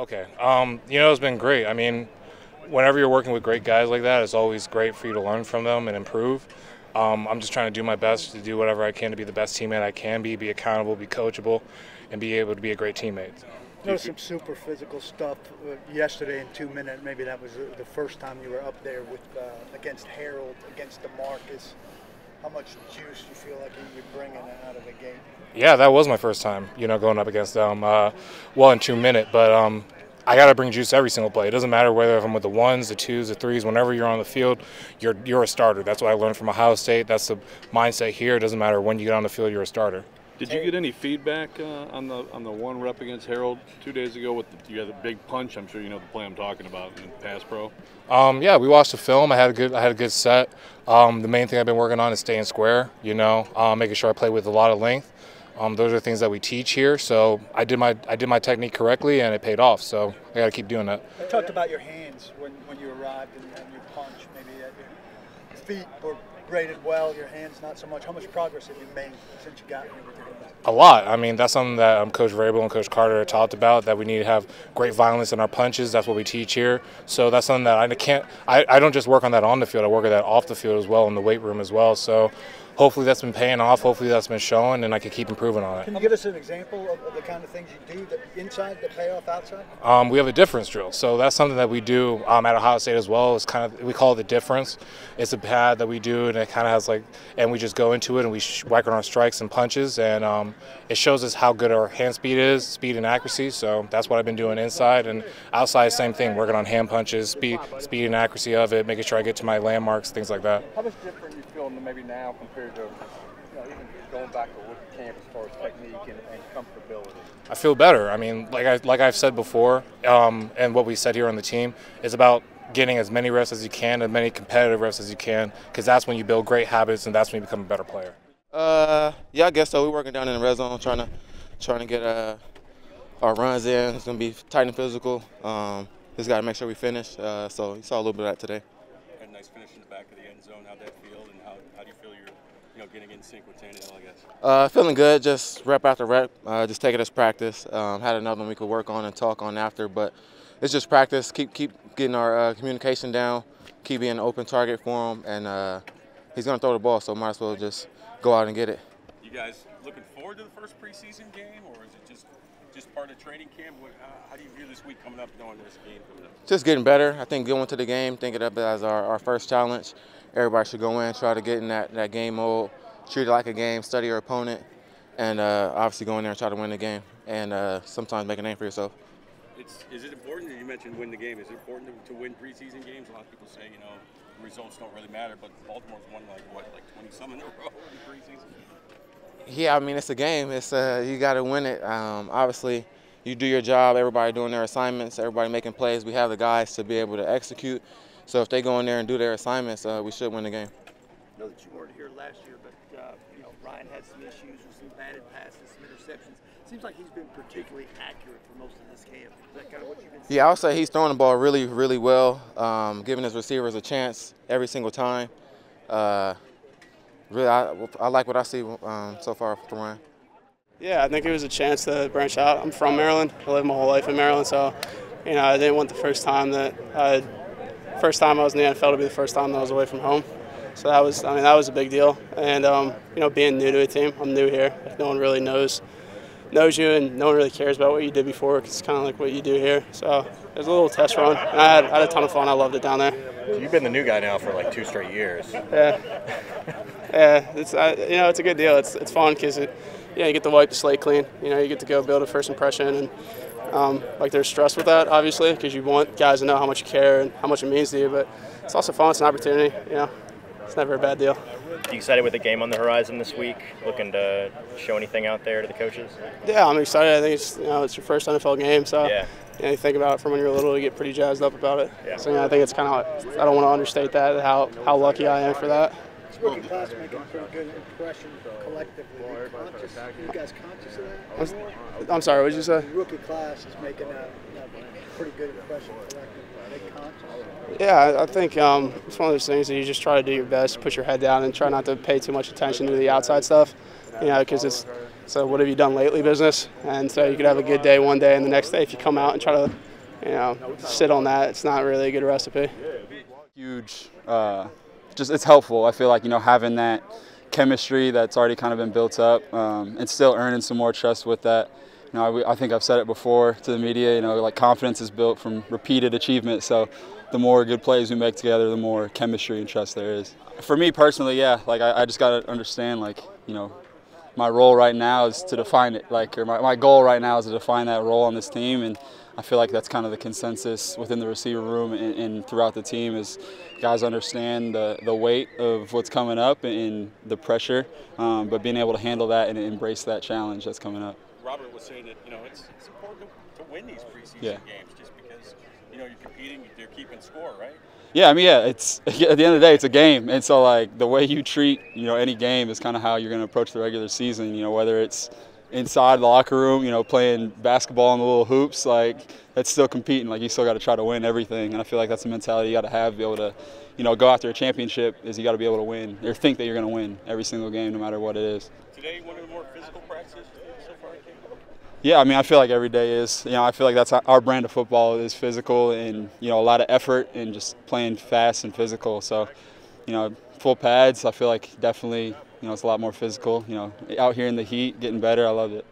Okay. It's been great. I mean, whenever you're working with great guys like that, it's always great for you to learn from them and improve. I'm just trying to do my best to do whatever I can to be the best teammate I can be accountable, be coachable, and be able to be a great teammate. There was some super physical stuff yesterday in 2 minutes. Maybe that was the first time you were up there with against Harold, against DeMarcus. How much juice do you feel like you're bringing out of the game? Yeah, that was my first time, going up against them. Well, in 2 minutes, but I got to bring juice every single play. It doesn't matter whether I'm with the ones, the twos, the threes. Whenever you're on the field, you're a starter. That's what I learned from Ohio State. That's the mindset here. It doesn't matter when you get on the field, you're a starter. Did you get any feedback on the one rep against Harold 2 days ago? You had a big punch. I'm sure you know the play I'm talking about in pass pro. Yeah, we watched the film. I had a good set. The main thing I've been working on is staying square. Making sure I play with a lot of length. Those are things that we teach here. So I did my technique correctly, and it paid off. So I got to keep doing that. I talked about your hands when you arrived and your punch. Maybe your feet were graded well, your hands not so much. How much progress have you made since you got here? A lot. I mean, that's something that Coach Vrabel and Coach Carter talked about, that we need to have great violence in our punches. That's what we teach here. So that's something that I don't just work on that on the field. I work on that off the field as well, in the weight room as well. So hopefully that's been paying off. Hopefully that's been showing, and I can keep improving on it. Can you give us an example of the kind of things you do that inside that pay off outside? We have a difference drill. So that's something that we do at Ohio State as well. It's we call it the difference. It's a pad that we do, and it kind of has and we just go into it and we whack on our strikes and punches, and it shows us how good our hand speed is, speed and accuracy. So that's what I've been doing inside and outside. Same thing, working on hand punches, speed and accuracy of it, making sure I get to my landmarks, things like that. How much different you feel maybe now compared to even going back to rookie camp as far as technique and comfortability? I feel better. I mean, like I've said before, and what we said here on the team is about getting as many reps as you can, as many competitive reps as you can, because that's when you build great habits and that's when you become a better player. Yeah, I guess so. We're working down in the red zone, trying to get our runs in. It's gonna be tight and physical. Just gotta make sure we finish. So you saw a little bit of that today. Had a nice finish in the back of the end zone. How'd that feel, and how do you feel you're getting in sync with Tannehill, I guess? Feeling good, just rep after rep, just take it as practice. Had another one we could work on and talk on after, but it's just practice. Keep getting our communication down, keep being an open target for him, and he's going to throw the ball, so might as well just go out and get it. You guys looking forward to the first preseason game, or is it just part of training camp? How do you view this week coming up, knowing there's a game coming up? Just getting better. I think going to the game, thinking of it as our first challenge. Everybody should go in, try to get in that game mode, treat it like a game, study your opponent, and obviously go in there and try to win the game, and sometimes make a name for yourself. Is it important, you mentioned win the game, is it important to win preseason games? A lot of people say, the results don't really matter, but Baltimore's won like 20-some in a row in preseason? Yeah, I mean, it's a game. It's you got to win it. Obviously, you do your job, everybody doing their assignments, everybody making plays. We have the guys to be able to execute. So if they go in there and do their assignments, we should win the game. I know that you weren't here last year, but Ryan had some issues with some batted passes, some interceptions. Seems like he's been particularly accurate for most of this camp. Is that kind of what you've been seeing? Yeah, I would say he's throwing the ball really, really well, giving his receivers a chance every single time. Really, I like what I see so far from Ryan. Yeah, I think it was a chance to branch out. I'm from Maryland. I lived my whole life in Maryland, so I didn't want the first time I was in the NFL to be the first time that I was away from home. So that was a big deal. And being new to a team, I'm new here. No one really knows you, and no one really cares about what you did before. It's kind of like what you do here. So it was a little test run. And I had a ton of fun. I loved it down there. So you've been the new guy now for like 2 straight years. Yeah. Yeah. It's a good deal. It's fun because you get to wipe the slate clean. You get to go build a first impression, and there's stress with that, obviously, because you want guys to know how much you care and how much it means to you. But it's also fun. It's an opportunity. It's never a bad deal. Are you excited with the game on the horizon this week? Looking to show anything out there to the coaches? Yeah, I'm excited. I think it's it's your first NFL game, so yeah. You think about it from when you're little, you get pretty jazzed up about it. Yeah. So I think it's I don't want to understate that how lucky I am for that. Rookie class making a good impression collectively. You guys conscious of that? I'm sorry, what did you say? Rookie class is making a pretty good impression collectively. Yeah, I think it's one of those things that you just try to do your best, put your head down, and try not to pay too much attention to the outside stuff. Because it's So what have you done lately business. And so you could have a good day one day and the next day if you come out and try to, you know, sit on that, it's not really a good recipe. Huge, just it's helpful. I feel like, you know, having that chemistry that's already kind of been built up and still earning some more trust with that. You know, I think I've said it before to the media, you know, like confidence is built from repeated achievement. So the more good plays we make together, the more chemistry and trust there is. For me personally, yeah, like I just got to understand, like, you know, my role right now is to define it, like, or my goal right now is to define that role on this team. And I feel like that's kind of the consensus within the receiver room and throughout the team is guys understand the weight of what's coming up and the pressure, but being able to handle that and embrace that challenge that's coming up. Robert was saying that, you know, it's important to win these preseason games just because, you know, you're competing, they're keeping score, right? Yeah, I mean, yeah, it's at the end of the day, it's a game. And so, like, the way you treat, you know, any game is kind of how you're going to approach the regular season, you know, whether it's inside the locker room, you know, playing basketball in the little hoops, like, that's still competing. Like, you still got to try to win everything. And I feel like that's the mentality you got to have, be able to, you know, go after a championship is you got to be able to win or think that you're going to win every single game, no matter what it is. Today, one of the more physical practices so far in camp? Yeah, I mean, I feel like every day is, you know, I feel like that's our brand of football is physical and, you know, a lot of effort and just playing fast and physical. So, you know, full pads, I feel like definitely, you know, it's a lot more physical, you know, out here in the heat, getting better. I love it.